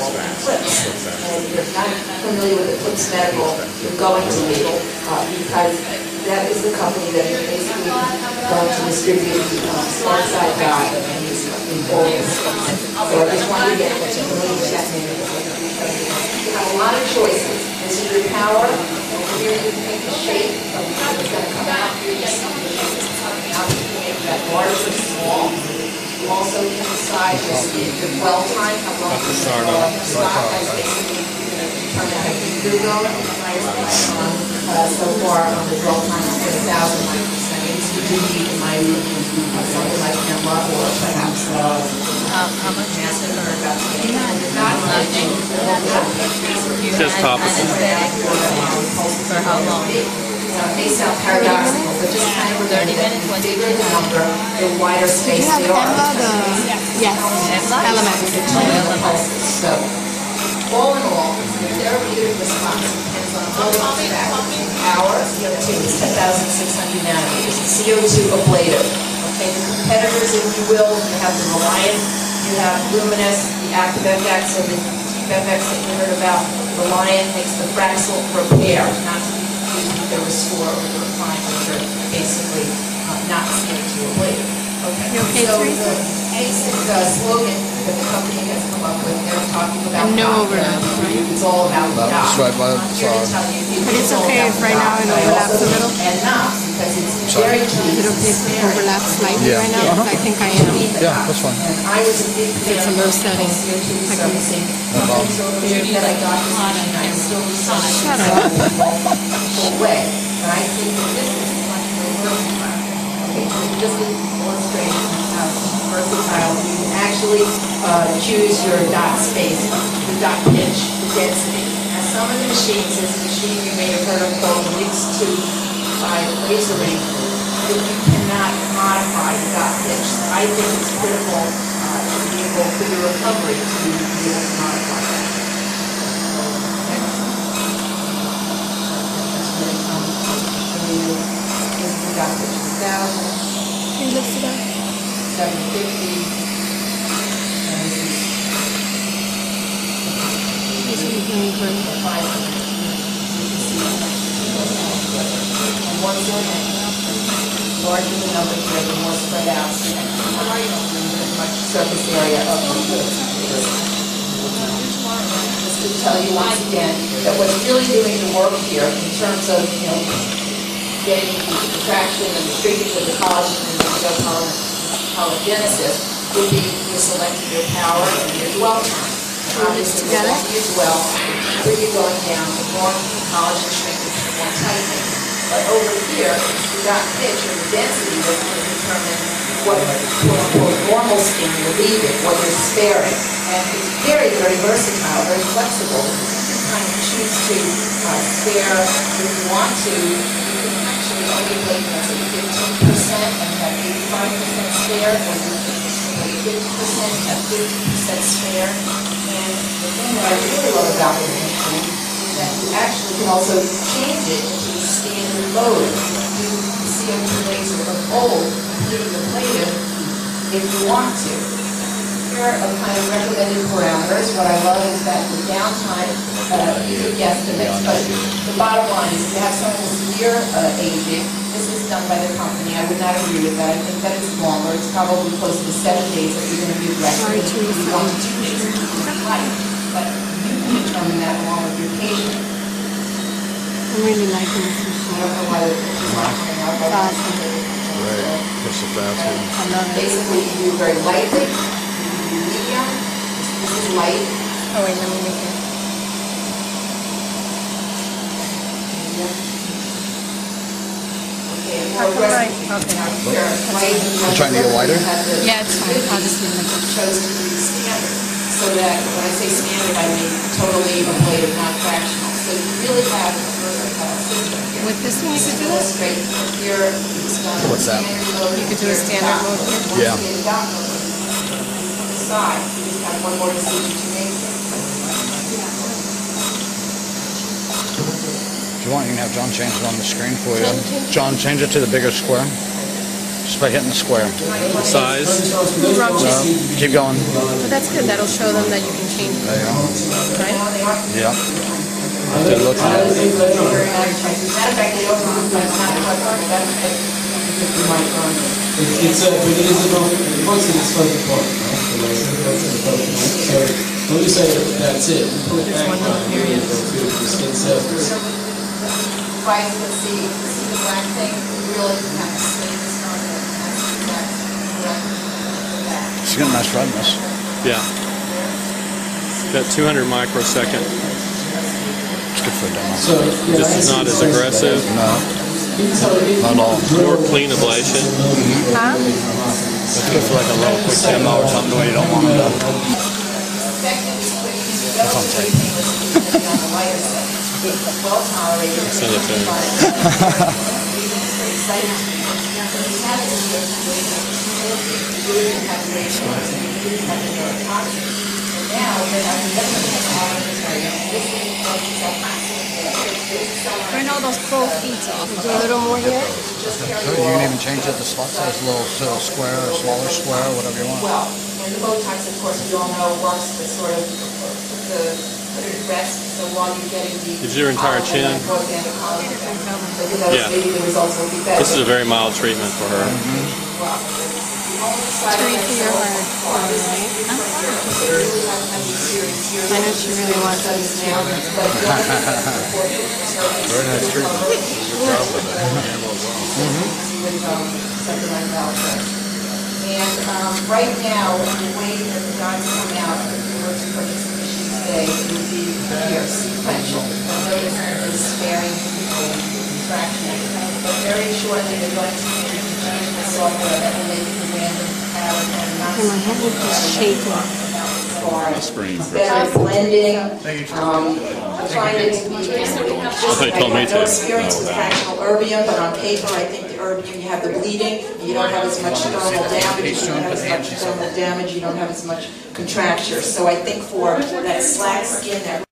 Eclipse. And if you're not familiar with Eclipse Medical, you're going to be, because that is the company that is basically going to distribute side dye and use in bowls. So I just wanted to get particularly that name. You have a lot of choices. This is your power. Here you can make the shape of what's going to come out. Here you can make that large or small. You also can decide your dwell time, how long you start on the stock. That's basically determine how deep you're going. So far on the dwell time, it's been 1,000 microseconds. You do need, in my opinion, something like camera or perhaps how much acid or about just topical. For how long? May sound paradoxical, but just kind of remember that the bigger the number, the wider space they are. Yes, elements. So, all in all, the therapeutic response depends on all those factors. Power, CO2 is 10,600 nanometers. CO2 ablator. Okay, the competitors, if you will, you have the Reliant, you have luminous, the active FX, or the deep FX that you heard about. Reliant makes the Fraxel repair, not to be the restore or the refine, which are basically not CO2 ablator. Okay. Okay, so the basic slogan that the company has come up with, they're talking about overlap. It's all about the dot. I'm here to tell you, it's all okay about right now it overlaps a little. And not, because it's very key. Is it okay if it overlaps slightly right now? I think I am. Yeah, that's fine. And I was a big fan of CO2 servicing. So the journey that I got was and I'm still resigning. Way, and I think that this is much more versatile. Okay, so just an illustration of how versatile you can actually choose your dot space, the dot pitch, the density. Now, some of the machines, this machine you may have heard of called Links 2 by lasering, that you cannot modify the dot pitch. So I think it's critical to be able for your recovery to be able to modify that. Is the dot pitch 1,000, 750, and this is 500. You can see and once you're in, the larger the number, the more spread out, so you don't lose as much surface area of the goods. Just to tell you once again that what's really doing the work here in terms of, you know, getting the traction and the shrinkage of the collagen and the collagenesis would be you're selecting your power and your dwell time. Obviously, the longer you dwell, the quicker you're going down, the more collagen shrinkage, the more tightening. But over here, the dot pitch or the density is going to determine what quote-unquote normal skin you're leaving, what you're sparing. And it's very, very versatile, very flexible. You can kind of choose to spare if you want to. Only label as 15% and have 85% spare, or you can only 50% and have 50% spare. And the thing that I really love about this machine is that you actually can also change it into a standard mode. You can do CO2 laser of old, including the plated, if you want to. Here are kind of recommended parameters. What I love is that the downtime is guesstimates, but the bottom line is if you have someone with severe aging, this is done by the company. I would not agree with that. I think that it's longer. It's probably close to 7 days that you're going to be aggressive. You want 2 days of life, but you can determine that along with your patient. I really like this machine. I don't know why the picture's not coming out. It's awesome. Right. It's a fast one. I love it. Basically, you do it very lightly. Medium. This is light. Oh wait, let me make it. Medium. Okay, more aggressive. Okay. Here, light. I'm trying to get wider. Yeah, it's fine. I'll just leave it. Chose to do standard, so that when I say standard, I mean totally ablative, not fractional. So you really have a versatile system here. With this one, you could do that. Here, what's that? You could do a standard mode here. Yeah. Side, you just have one more decision to make. If you want, you can have John change it on the screen for you. John, change it to the bigger square. just by hitting the square. Size? No, keep going. But that's good. That'll show them that you can change it. Right? Yeah. After looking at it. When you say that's it, you put it back on here, the skin surface. Twice and see the black thing, really kind of stains on the It's got a nice roughness. Yeah. It's got 200 microsecond. It's good for a demo. So, yeah, this is not as aggressive. No. Not at all. More clean ablation. Mm-hmm. Huh? It's good for like a little quick demo or something where you don't want to know. Turn all those pro feet off. Do a little more here. You can even change it to slot size, little square, or smaller square, whatever you want. Well, and the Botox, of course, we all know works to sort of. So while you're getting the gives your entire chin. Yeah. This is a very mild treatment for her. I know she really wants those nails. Very nice treatment. And right now, the way that the dogs come out, if you were to purchase today, it would be here, sequential. You'll notice it's sparing people fraction. But very shortly, they're going to be using the software that will make the random pattern and not better blending, finding no experience with fractional erbium, but on paper, I think the erbium, you have the bleeding, you don't have as much thermal damage, you don't have as much contracture. So I think for that slack skin there.